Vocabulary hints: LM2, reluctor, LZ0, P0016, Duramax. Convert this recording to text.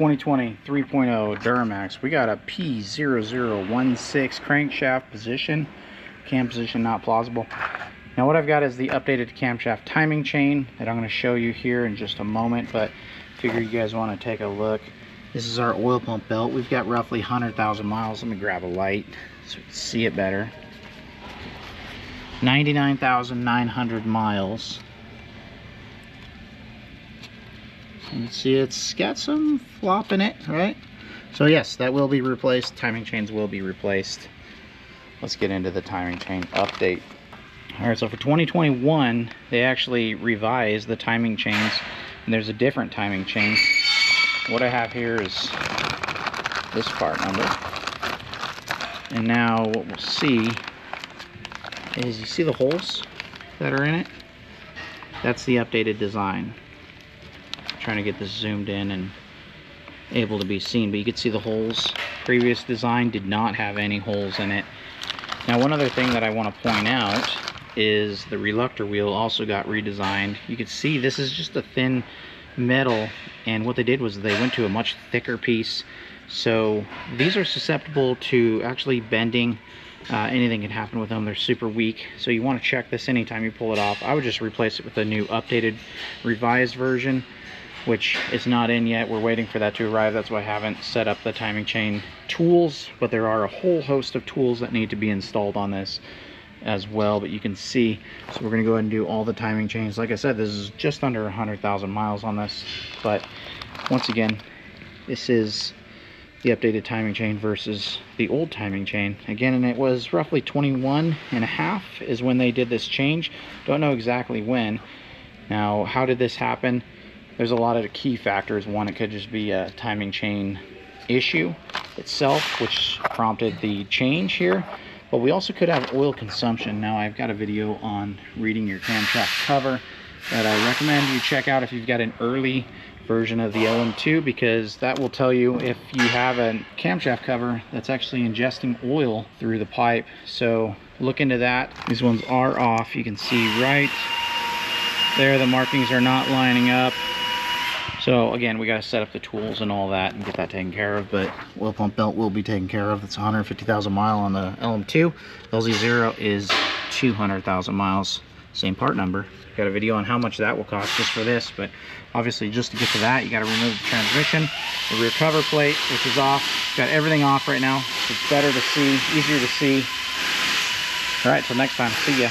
2020 3.0 Duramax. We got a P0016 crankshaft position. Cam position not plausible. Now what I've got is the updated camshaft timing chain that I'm going to show you here in just a moment, but figure you guys want to take a look. This is our oil pump belt. We've got roughly 100,000 miles. Let me grab a light so we can see it better. 99,900 miles. You can see it's got some flop in it, right? So yes, that will be replaced. Timing chains will be replaced. Let's get into the timing chain update. All right, so for 2021, they actually revised the timing chains, and there's a different timing chain. What I have here is this part number. And now what we'll see is, you see the holes that are in it? That's the updated design. Trying to get this zoomed in and able to be seen, but you can see the holes. Previous design did not have any holes in it. Now one other thing that I want to point out is the reluctor wheel also got redesigned. You can see this is just a thin metal, and what they did was they went to a much thicker piece, so these are susceptible to actually bending. Anything can happen with them. They're super weak, so you want to check this anytime you pull it off. I would just replace it with a new updated revised version, which is not in yet. We're waiting for that to arrive. That's why I haven't set up the timing chain tools, but there are a whole host of tools that need to be installed on this as well. But you can see, so we're gonna go ahead and do all the timing chains. Like I said, this is just under 100,000 miles on this, but once again, this is the updated timing chain versus the old timing chain again, and it was roughly 21.5 is when they did this change. Don't know exactly when. Now how did this happen? There's a lot of key factors. One, it could just be a timing chain issue itself, which prompted the change here. But we also could have oil consumption. Now, I've got a video on reading your camshaft cover that I recommend you check out if you've got an early version of the LM2, because that will tell you if you have a camshaft cover that's actually ingesting oil through the pipe. So look into that. These ones are off. You can see right there the markings are not lining up. So again, we got to set up the tools and all that and get that taken care of, but oil pump belt will be taken care of. It's 150,000 mile on the LM2. LZ0 is 200,000 miles, same part number. Got a video on how much that will cost just for this, but obviously just to get to that, you got to remove the transmission, the rear cover plate, which is off. Got everything off right now. It's better to see, easier to see. All right, till next time, see ya.